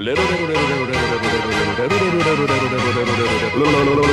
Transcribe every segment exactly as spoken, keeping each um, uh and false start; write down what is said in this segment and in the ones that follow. little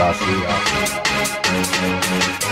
I see, I see.